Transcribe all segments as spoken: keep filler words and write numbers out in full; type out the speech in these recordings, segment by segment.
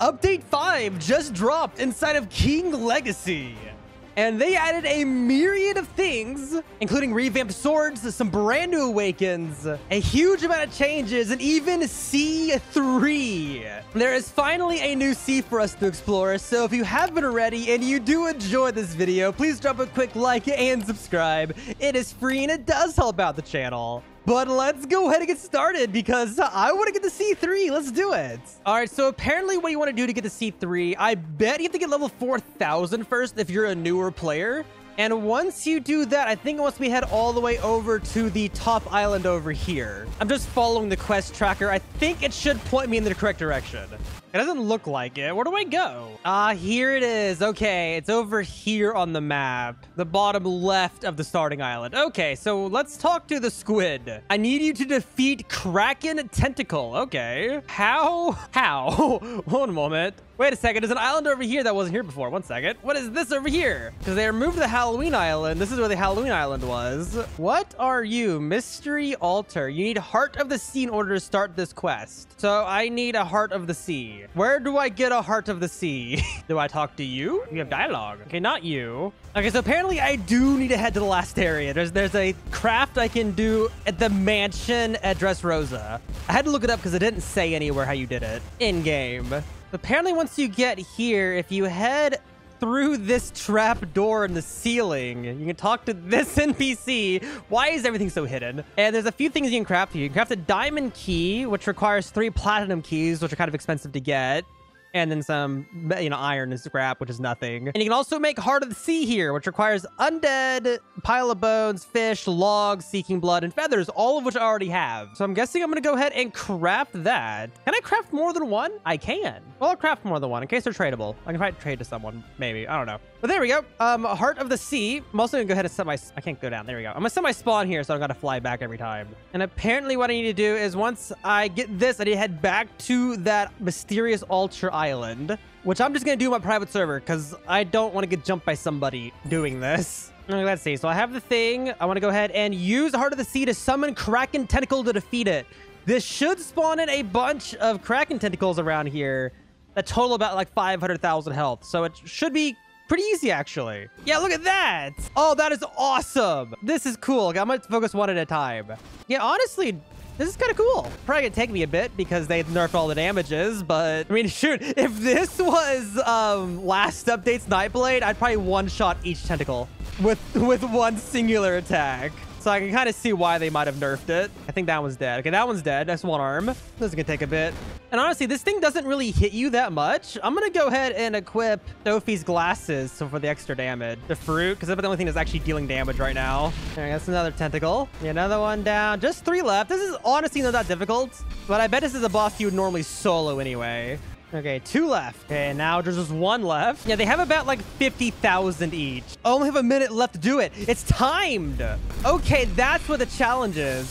Update five just dropped inside of King Legacy, and they added a myriad of things, including revamped swords, some brand new awakens, a huge amount of changes, and even Sea three. There is finally a new sea for us to explore, so if you have been already and you do enjoy this video, please drop a quick like and subscribe. It is free and it does help out the channel. But let's go ahead and get started because I want to get to Sea three. Let's do it. All right, so apparently what you want to do to get to Sea three, I bet you have to get level four thousand first if you're a newer player. And once you do that, I think once we head all the way over to the top island over here. I'm just following the quest tracker. I think it should point me in the correct direction. It doesn't look like it. Where do I go? Ah, uh, here it is. Okay, it's over here on the map. The bottom left of the starting island. Okay, so let's talk to the squid. I need you to defeat Kraken Tentacle. Okay. How? How? One moment. Wait a second. There's an island over here that wasn't here before. One second. What is this over here? Because they removed the Halloween island. This is where the Halloween island was. What are you? Mystery Altar. You need Heart of the Sea in order to start this quest. So I need a Heart of the Sea. Where do I get a Heart of the Sea? Do I talk to you? You have dialogue. Okay, not you. Okay, so apparently I do need to head to the last area. There's there's a craft I can do at the mansion at Dressrosa. I had to look it up because it didn't say anywhere how you did it in-game. Apparently once you get here, if you head through this trap door in the ceiling, you can talk to this N P C. Why is everything so hidden? And there's a few things you can craft here. You can craft a diamond key, which requires three platinum keys, which are kind of expensive to get. And then some, you know, iron and scrap, which is nothing. And you can also make Heart of the Sea here, which requires undead, pile of bones, fish, logs, seeking blood, and feathers, all of which I already have. So I'm guessing I'm going to go ahead and craft that. Can I craft more than one? I can. Well, I'll craft more than one in case they're tradable. I can probably trade to someone, maybe. I don't know. But there we go. Um, Heart of the Sea. I'm also going to go ahead and set my... I can't go down. There we go. I'm going to set my spawn here so I don't got to fly back every time. And apparently what I need to do is once I get this, I need to head back to that Mysterious Altar Island, which I'm just going to do my private server because I don't want to get jumped by somebody doing this. Let's see. So I have the thing. I want to go ahead and use Heart of the Sea to summon Kraken Tentacle to defeat it. This should spawn in a bunch of Kraken Tentacles around here that total about like five hundred thousand health. So it should be... pretty easy, actually. Yeah, look at that. Oh, that is awesome. This is cool. I'm going to focus one at a time. Yeah, honestly, this is kind of cool. Probably going to take me a bit because they nerfed all the damages, but I mean, shoot, if this was um, last update's Nightblade, I'd probably one-shot each tentacle with, with one singular attack. So I can kind of see why they might have nerfed it. I think that one's dead. Okay, that one's dead. That's one arm. This is going to take a bit. And honestly, this thing doesn't really hit you that much. I'm going to go ahead and equip Sophie's glasses so for the extra damage. The fruit, because that's the only thing that's actually dealing damage right now. All right, that's another tentacle. Another one down. Just three left. This is honestly not that difficult, but I bet this is a boss you would normally solo anyway. Okay, two left. Okay, now there's just one left. Yeah, they have about like fifty thousand each. I only have a minute left to do it. It's timed. Okay, that's what the challenge is.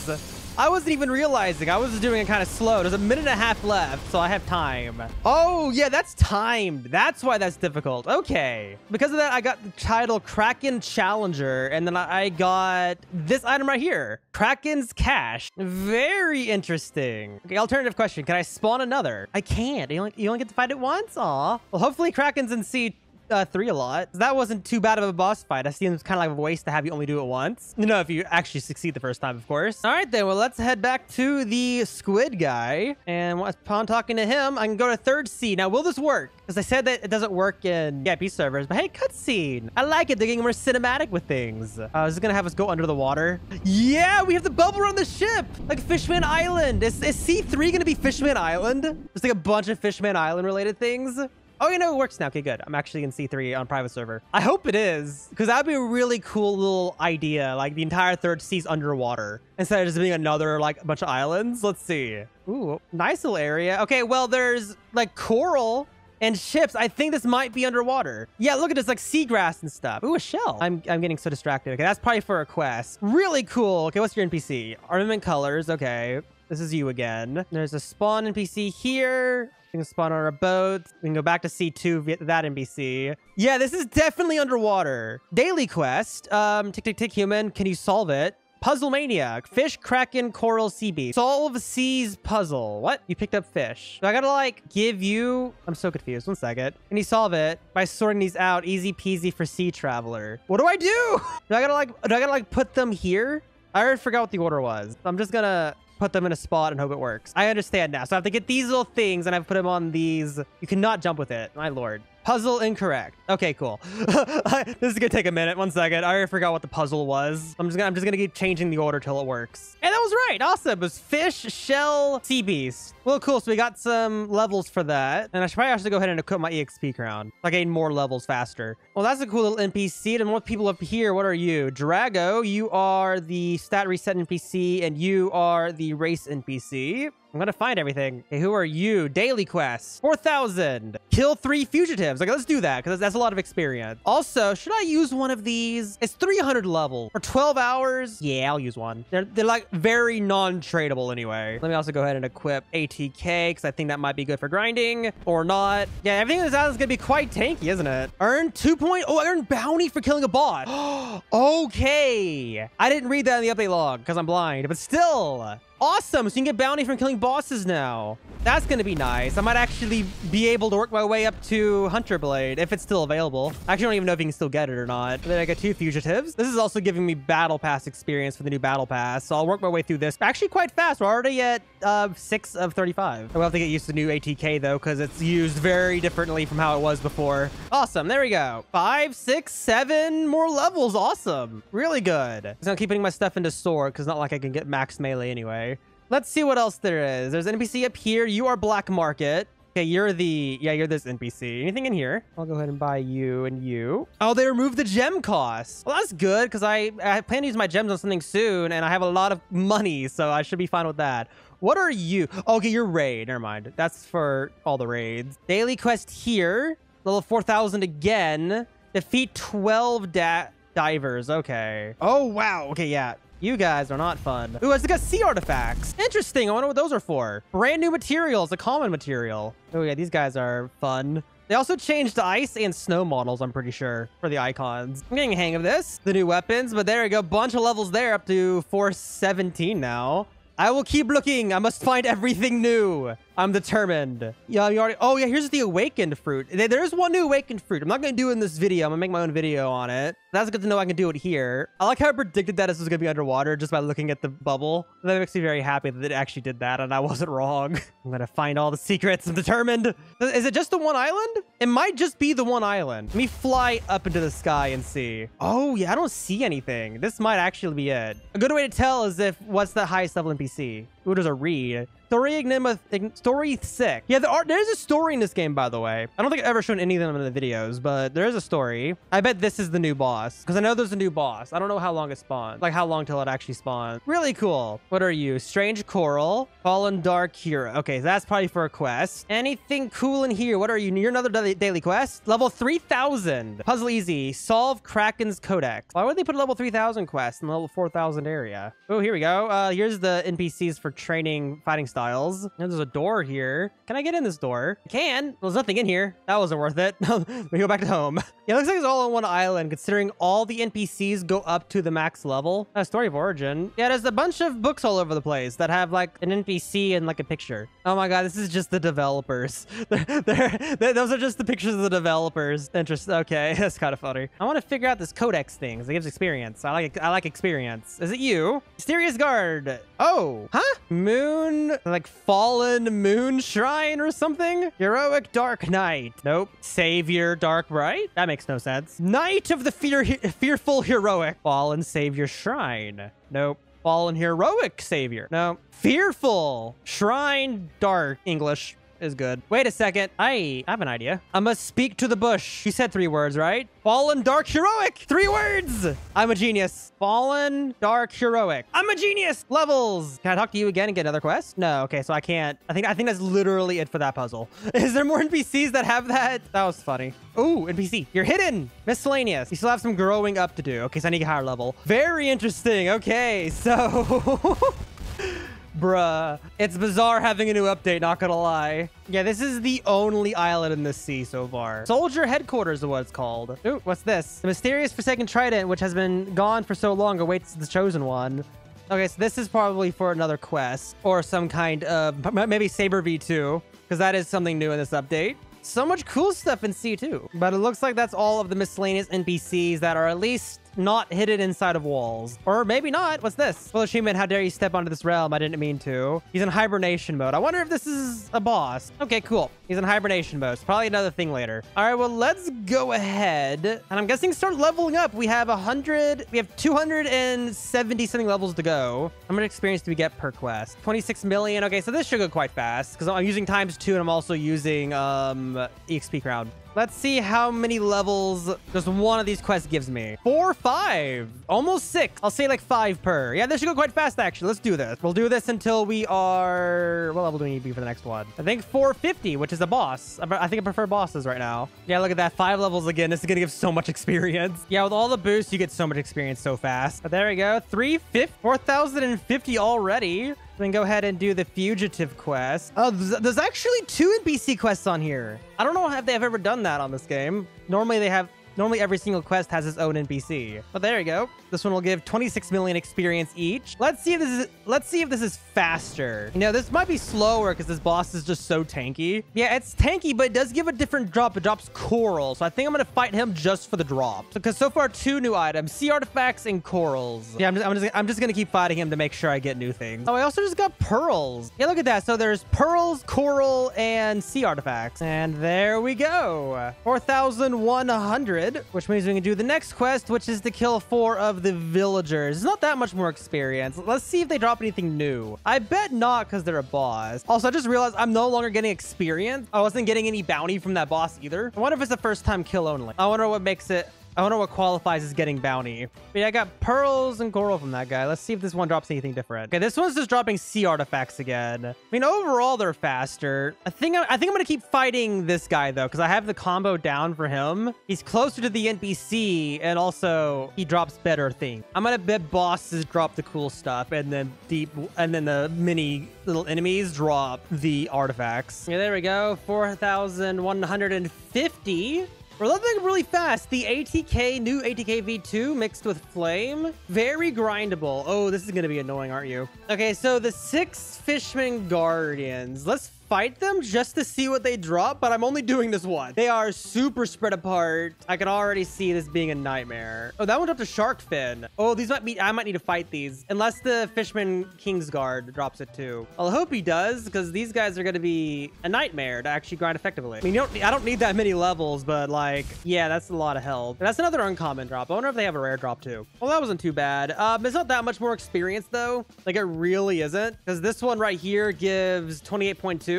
I wasn't even realizing. I was just doing it kind of slow. There's a minute and a half left, so I have time. Oh, yeah, that's timed. That's why that's difficult. Okay. Because of that, I got the title Kraken Challenger, and then I got this item right here, Kraken's Cache. Very interesting. Okay, alternative question. Can I spawn another? I can't. You only, you only get to fight it once? Aw. Well, hopefully Kraken's in Sea Uh, three a lot. That wasn't too bad of a boss fight. That seems kind of like a waste to have you only do it once. You know, if you actually succeed the first time, of course. All right, then. Well, let's head back to the squid guy. And upon talking to him, I can go to third sea. Now, will this work? Because I said that it doesn't work in V I P servers. But hey, cutscene. I like it. They're getting more cinematic with things. Uh, is this going to have us go under the water? Yeah, we have the bubble on the ship. Like Fishman Island. Is, is Sea three going to be Fishman Island? There's like a bunch of Fishman Island related things. Oh, you know, it works now. Okay, good. I'm actually in Sea three on private server. I hope it is, because that'd be a really cool little idea. Like the entire third sea's underwater instead of just being another like bunch of islands. Let's see. Ooh, nice little area. Okay, well, there's like coral and ships. I think this might be underwater. Yeah, look at this, like seagrass and stuff. Ooh, a shell. I'm, I'm getting so distracted. Okay, that's probably for a quest. Really cool. Okay, what's your N P C? Armament colors. Okay, this is you again. There's a spawn N P C here. We can spawn on our boat. We can go back to Sea two, that N P C. Yeah, this is definitely underwater. Daily quest. Um, tick, tick, tick, human. Can you solve it? Puzzle Mania. Fish, Kraken, Coral, Sea Beast. Solve Sea's Puzzle. What? You picked up fish. So I gotta, like, give you... I'm so confused. One second. Can you solve it by sorting these out? Easy peasy for Sea Traveler. What do I do? Do I gotta, like... Do I gotta, like, put them here? I already forgot what the order was. I'm just gonna... put them in a spot and hope it works. I understand now. So I have to get these little things and I've put them on these. You cannot jump with it. My lord. Puzzle incorrect. Okay, cool. This is gonna take a minute. One second. I already forgot what the puzzle was. I'm just gonna I'm just gonna keep changing the order till it works. And that was right. Awesome. It was fish, shell, sea beast. Well, cool. So we got some levels for that. And I should probably actually go ahead and equip my E X P crown. I gain more levels faster. Well, that's a cool little N P C. And what people up here, what are you? Drago, you are the stat reset N P C, and you are the race N P C. I'm gonna find everything. Okay, who are you? Daily quest. four thousand. Kill three fugitives. Okay, let's do that, because that's a lot of experience. Also, should I use one of these? It's three hundred level. For twelve hours? Yeah, I'll use one. They're, they're like very non-tradable anyway. Let me also go ahead and equip A T K, because I think that might be good for grinding. Or not. Yeah, everything in this island is gonna be quite tanky, isn't it? Earn two point... Oh, I earned bounty for killing a bot. Okay. I didn't read that in the update log, because I'm blind. But still... Awesome, so you can get bounty from killing bosses now. That's gonna be nice. I might actually be able to work my way up to Hunter Blade, if it's still available. I actually don't even know if you can still get it or not. Then I got two fugitives. This is also giving me battle pass experience for the new battle pass, so I'll work my way through this actually quite fast. We're already at uh, six of thirty-five. We'll have to get used to the new A T K though, because it's used very differently from how it was before. Awesome, there we go. Five, six, seven more levels, awesome. Really good. So I'm keeping my stuff into sword, because it's not like I can get max melee anyway. Let's see what else there is. There's an N P C up here. You are Black Market. Okay, you're the... Yeah, you're this N P C. Anything in here? I'll go ahead and buy you and you. Oh, they removed the gem cost. Well, that's good, because I, I plan to use my gems on something soon, and I have a lot of money, so I should be fine with that. What are you? Okay, you're Raid. Never mind. That's for all the raids. Daily quest here. Level four thousand again. Defeat twelve da divers. Okay. Oh, wow. Okay, yeah. You guys are not fun. Ooh, I just got sea artifacts. Interesting. I wonder what those are for. Brand new materials, a common material. Oh yeah, these guys are fun. They also changed the ice and snow models, I'm pretty sure, for the icons. I'm getting a hang of this. The new weapons, but there you go. Bunch of levels there, up to four seventeen now. I will keep looking. I must find everything new. I'm determined. Yeah, you already... Oh, yeah, here's the Awakened Fruit. There is one new Awakened Fruit. I'm not going to do it in this video. I'm going to make my own video on it. That's good to know I can do it here. I like how I predicted that this was going to be underwater just by looking at the bubble. That makes me very happy that it actually did that and I wasn't wrong. I'm going to find all the secrets. I'm determined. Is it just the one island? It might just be the one island. Let me fly up into the sky and see. Oh, yeah, I don't see anything. This might actually be it. A good way to tell is if what's the highest level N P C? Ooh, there's a read. Story Enigma, Story Sick. Yeah, there are, there's a story in this game, by the way. I don't think I've ever shown any of them in the videos, but there is a story. I bet this is the new boss, because I know there's a new boss. I don't know how long it spawns, like how long till it actually spawns. Really cool. What are you? Strange Coral, Fallen Dark Hero. Okay, so that's probably for a quest. Anything cool in here? What are you? You're another daily quest. Level three thousand. Puzzle Easy. Solve Kraken's Codex. Why would they put a level three thousand quest in the level four thousand area? Oh, here we go. Uh, here's the N P Cs for training fighting stuff. Styles. And there's a door here. Can I get in this door? I can. Well, there's nothing in here. That wasn't worth it. We go back to home. Yeah, it looks like it's all on one island, considering all the N P Cs go up to the max level. Uh, Story of Origin. Yeah, there's a bunch of books all over the place that have like an N P C and like a picture. Oh my god, this is just the developers. they're, they're, they're, those are just the pictures of the developers. Interesting. Okay, that's kind of funny. I want to figure out this codex thing. It gives experience. I like I like experience. Is it you? Mysterious Guard. Oh, huh? Moon... like Fallen Moon Shrine or something? Heroic Dark Knight. Nope. Savior Dark Right? That makes no sense. Knight of the fear he Fearful Heroic. Fallen Savior Shrine. Nope. Fallen Heroic Savior. No. Fearful Shrine Dark. English is good. Wait a second. I have an idea. I must speak to the bush. You said three words, right? Fallen Dark Heroic. Three words. I'm a genius. Fallen Dark Heroic. I'm a genius. Levels. Can I talk to you again and get another quest? No. Okay, so I can't. I think I think that's literally it for that puzzle. Is there more N P Cs that have that? That was funny. Ooh, N P C. You're hidden. Miscellaneous. You still have some growing up to do. Okay, so I need a higher level. Very interesting. Okay, so... Bruh. It's bizarre having a new update, not gonna lie. Yeah, this is the only island in the sea so far. Soldier Headquarters is what it's called. Ooh, what's this? The Mysterious Forsaken Trident, which has been gone for so long, awaits the Chosen One. Okay, so this is probably for another quest or some kind of... Maybe Saber V two, because that is something new in this update. So much cool stuff in C two. But it looks like that's all of the miscellaneous N P Cs that are at least not hidden inside of walls. Or maybe not. What's this? Full achievement, how dare you step onto this realm? I didn't mean to. He's in hibernation mode. I wonder if this is a boss. Okay, cool. He's in hibernation mode. It's probably another thing later. All right, well, let's go ahead. And I'm guessing start leveling up. We have one hundred. We have two hundred seventy something levels to go. How much experience do we get per quest? twenty-six million. Okay, so this should go quite fast because I'm using times two and I'm also using um, E X P crown. Let's see how many levels just one of these quests gives me. Four, five, almost six. I'll say like five per. Yeah, this should go quite fast, actually. Let's do this. We'll do this until we are... What level do we need to be for the next one? I think four fifty, which is a boss. I think I prefer bosses right now. Yeah, look at that. Five levels again. This is going to give so much experience. Yeah, with all the boosts, you get so much experience so fast. But there we go. three fifty, four thousand fifty already. Then go ahead and do the fugitive quest. Oh, there's actually two N P C quests on here. I don't know if they've ever done that on this game. Normally they have, normally every single quest has its own N P C. But there you go. This one will give twenty-six million experience each. Let's see if this is, let's see if this is faster. You know, this might be slower because this boss is just so tanky. Yeah, it's tanky, but it does give a different drop. It drops coral. So I think I'm going to fight him just for the drop. Because so far, two new items, sea artifacts and corals. Yeah, I'm just, I'm just, I'm just going to keep fighting him to make sure I get new things. Oh, I also just got pearls. Yeah, look at that. So there's pearls, coral, and sea artifacts. And there we go. four thousand one hundred. Which means we can do the next quest, which is to kill four of the villagers. It's not that much more experience. Let's see if they drop anything new. I bet not because they're a boss. Also, I just realized I'm no longer getting experience. I wasn't getting any bounty from that boss either. I wonder if it's a first time kill only. I wonder what makes it... I wonder what qualifies as getting bounty. But yeah, I got pearls and coral from that guy. Let's see if this one drops anything different. Okay, this one's just dropping sea artifacts again. I mean, overall, they're faster. I think, I, I think I'm going to keep fighting this guy, though, because I have the combo down for him. He's closer to the N P C, and also he drops better things. I'm going to bet bosses drop the cool stuff, and then deep, and then the mini little enemies drop the artifacts. Yeah, there we go. four thousand one hundred fifty. We're leveling really fast. The A T K, new A T K V two mixed with flame. Very grindable. Oh, this is going to be annoying, aren't you? Okay, so the six Fishman Guardians. Let's fight them just to see what they drop, but I'm only doing this one. They are super spread apart. I can already see this being a nightmare. Oh, that one dropped a shark fin. Oh, these might be... I might need to fight these. Unless the Fishman Kingsguard drops it too. I'll hope he does, because these guys are going to be a nightmare to actually grind effectively. I mean, you don't, I don't need that many levels, but like, yeah, that's a lot of health. That's another uncommon drop. I wonder if they have a rare drop too. Well, that wasn't too bad. Um, it's not that much more experience though. Like, it really isn't, because this one right here gives twenty-eight point two.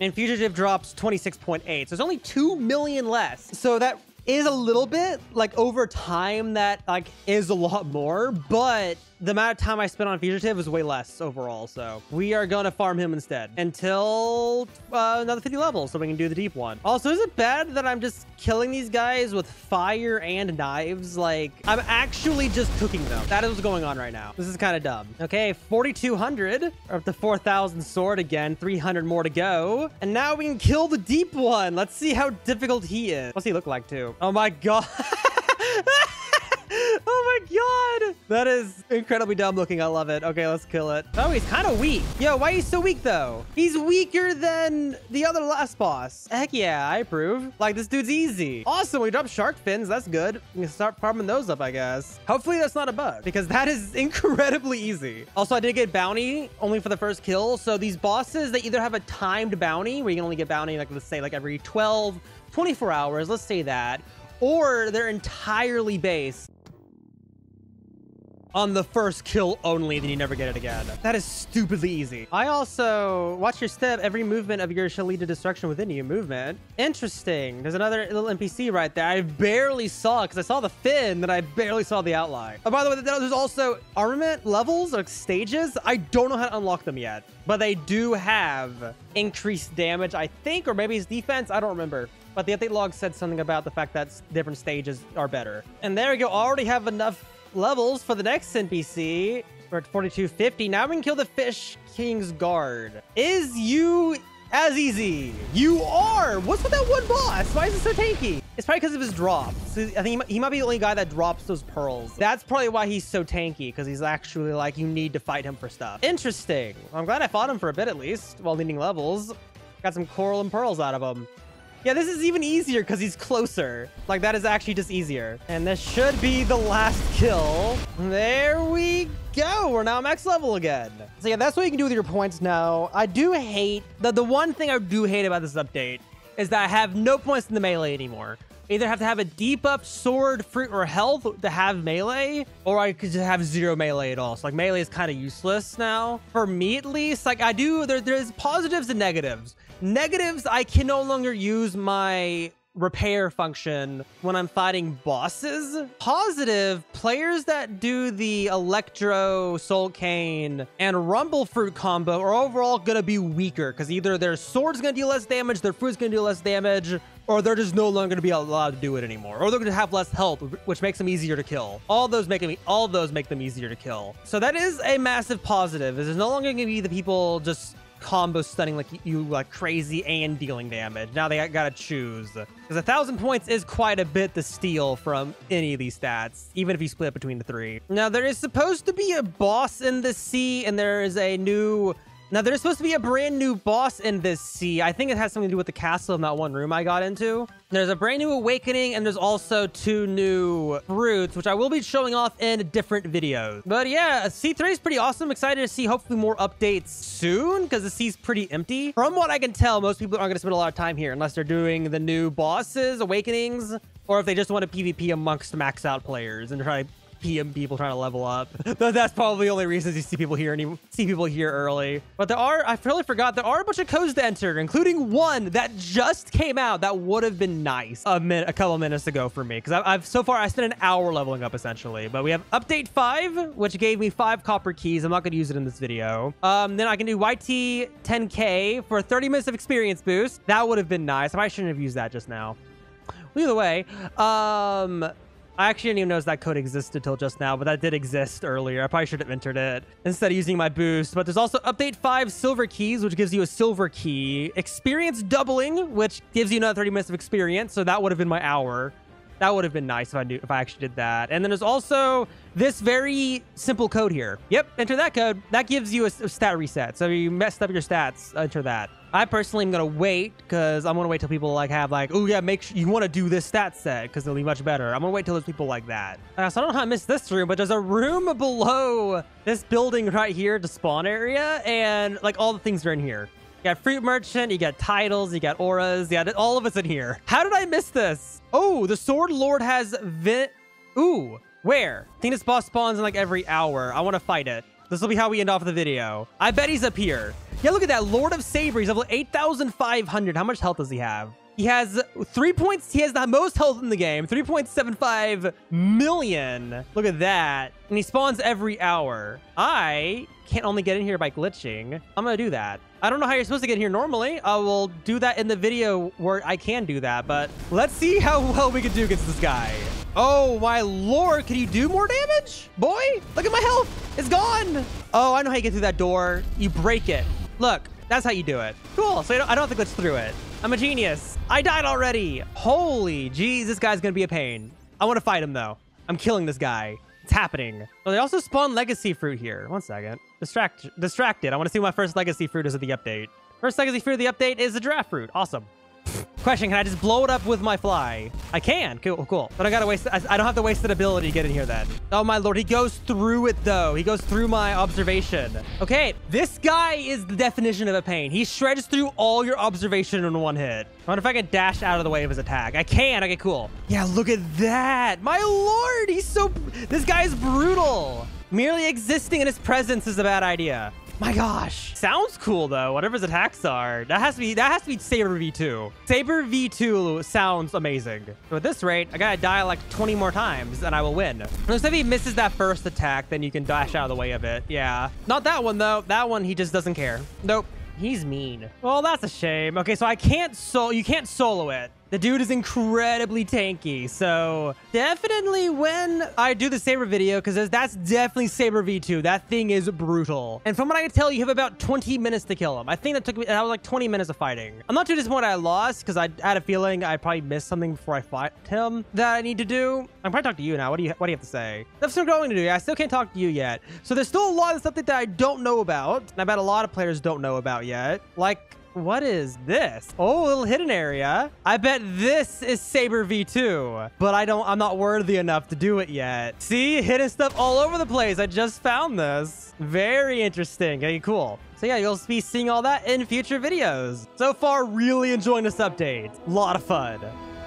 And fugitive drops twenty-six point eight. So it's only two million less. So that is a little bit like over time that like is a lot more, but the amount of time I spent on fugitive is way less overall. So we are going to farm him instead until uh, another fifty levels so we can do the deep one. Also, is it bad that I'm just killing these guys with fire and knives? Like, I'm actually just cooking them. That is what's going on right now. This is kind of dumb. Okay, forty-two hundred up to four thousand sword again, three hundred more to go. And now we can kill the deep one. Let's see how difficult he is. What's he look like too? Oh my God. Oh my God. That is incredibly dumb looking. I love it. Okay, let's kill it. Oh, he's kind of weak. Yo, why are you so weak though? He's weaker than the other last boss. Heck yeah, I approve. Like, this dude's easy. Awesome, we dropped shark fins. That's good. We can start farming those up, I guess. Hopefully that's not a bug because that is incredibly easy. Also, I did get bounty only for the first kill. So these bosses, they either have a timed bounty where you can only get bounty, like let's say like every twelve, twenty-four hours, let's say that, or they're entirely based on the first kill only, then you never get it again. That is stupidly easy. I also watch your step. Every movement of yours shall lead to destruction within you. Movement. Interesting. There's another little N P C right there. I barely saw it because I saw the fin, then I barely saw the outline. Oh, by the way, there's also armament levels or stages. I don't know how to unlock them yet, but they do have increased damage, I think, or maybe it's defense. I don't remember. But the update log said something about the fact that different stages are better. And there we go. I already have enough levels for the next N P C. We're at forty-two fifty. Now we can kill the Fish King's Guard. Is you as easy? You are! What's with that one boss? Why is it so tanky? It's probably because of his drops. I think he might, he might be the only guy that drops those pearls. That's probably why he's so tanky, because he's actually like, you need to fight him for stuff. Interesting. I'm glad I fought him for a bit at least while leading levels. Got some coral and pearls out of him. Yeah, this is even easier because he's closer. Like, that is actually just easier. And this should be the last kill. There we go. We're now max level again. So yeah, that's what you can do with your points now. I do hate... The, the one thing I do hate about this update is that I have no points in the melee anymore. I either have to have a deep up sword, fruit, or health to have melee, or I could just have zero melee at all. So like, melee is kind of useless now. For me, at least, like I do... There, there's positives and negatives. Negatives, I can no longer use my repair function when I'm fighting bosses. Positive, players that do the Electro, Soul Cane, and Rumble Fruit combo are overall gonna be weaker, because either their sword's gonna do less damage, their fruit's gonna do less damage, or they're just no longer gonna be allowed to do it anymore, or they're gonna have less health, which makes them easier to kill. All those make them, all those make them easier to kill. So that is a massive positive, is there's no longer gonna be the people just combo stunning like you like crazy and dealing damage. Now they gotta choose, because a thousand points is quite a bit to steal from any of these stats, even if you split between the three. Now there is supposed to be a boss in the sea, and there is a new now there's supposed to be a brand new boss in this sea. I think it has something to do with the castle in that one room I got into. There's a brand new awakening, and there's also two new fruits, which I will be showing off in different videos. But yeah, Sea three is pretty awesome. Excited to see hopefully more updates soon, because the sea's pretty empty. From what I can tell, most people aren't going to spend a lot of time here unless they're doing the new bosses, awakenings, or if they just want to PvP amongst max out players and try to P M people trying to level up. That's probably the only reasons you see people here and you see people here early. But there are, I totally forgot, there are a bunch of codes to enter, including one that just came out that would have been nice a minute, a couple minutes ago for me, because I've, I've so far I spent an hour leveling up essentially. But we have update five, which gave me five copper keys. I'm not going to use it in this video. Um, then I can do Y T ten K for thirty minutes of experience boost. That would have been nice. I probably shouldn't have used that just now. Either way, um... I actually didn't even notice that code existed till just now, but that did exist earlier. I probably should have entered it instead of using my boost. But there's also update five silver keys, which gives you a silver key. Experience doubling, which gives you another thirty minutes of experience. So that would have been my hour. That would have been nice if I knew, if I actually did that. And then there's also this very simple code here. Yep, enter that code. That gives you a, a stat reset. So if you messed up your stats, enter that. I personally am going to wait, because I'm going to wait till people like have like, oh yeah, make sure you want to do this stat set because they'll be much better. I'm going to wait till there's people like that. Uh, so I don't know how I missed this room, but there's a room below this building right here, the spawn area, and like all the things are in here. You got Fruit Merchant, you got titles, you got auras, yeah, all of it's in here. How did I miss this? Oh, the Sword Lord has vent. Ooh, where? I think this boss spawns in like every hour. I want to fight it. This will be how we end off the video. I bet he's up here. Yeah, look at that. Lord of Savory. He's level eight thousand five hundred. How much health does he have? He has three points. He has the most health in the game. three point seven five million. Look at that. And he spawns every hour. I can't only get in here by glitching. I'm going to do that. I don't know how you're supposed to get here normally. I will do that in the video where I can do that. But let's see how well we can do against this guy. Oh, my lord. Can you do more damage? Boy, look at my health. It's gone. Oh, I know how you get through that door. You break it. Look, that's how you do it. Cool. So I don't, I don't have to glitch through it. I'm a genius. I died already. Holy jeez, this guy's going to be a pain. I want to fight him, though. I'm killing this guy. It's happening. Well, they also spawn Legacy Fruit here. One second. Distract distracted. I want to see what my first Legacy Fruit is of the update. First Legacy Fruit of the update is the Giraffe Fruit. Awesome. Question, can I just blow it up with my fly? I can. Cool, cool. But I gotta waste. I don't have to waste an ability to get in here then. Oh my lord, he goes through it though. He goes through my observation. Okay, this guy is the definition of a pain. He shreds through all your observation in one hit. I wonder if I can dash out of the way of his attack. I can. Okay, cool. Yeah, look at that. My lord, he's so. This guy is brutal. Merely existing in his presence is a bad idea. My gosh. Sounds cool though, whatever his attacks are. That has to be that has to be Saber V two. Saber V two sounds amazing. So at this rate, I gotta die like twenty more times and I will win. Unless if he misses that first attack, then you can dash out of the way of it. Yeah. Not that one though. That one he just doesn't care. Nope. He's mean. Well, that's a shame. Okay, so I can't so you can't solo it. The dude is incredibly tanky, so definitely when I do the Saber video, because that's definitely Saber V two. That thing is brutal. And from what I can tell, you have about twenty minutes to kill him. I think that took me, that was like twenty minutes of fighting. I'm not too disappointed I lost, because I had a feeling I probably missed something before I fought him that I need to do. I'm probably talking to you now. What do you, what do you have to say? That's what I'm going to do. I still can't talk to you yet. So there's still a lot of something that I don't know about, and I bet a lot of players don't know about yet. Like, what is this? Oh, a little hidden area. I bet this is Saber V two, but I don't, I'm not worthy enough to do it yet. See, hidden stuff all over the place. I just found this. Very interesting. Okay, cool. So yeah, you'll be seeing all that in future videos. So far, really enjoying this update. A lot of fun.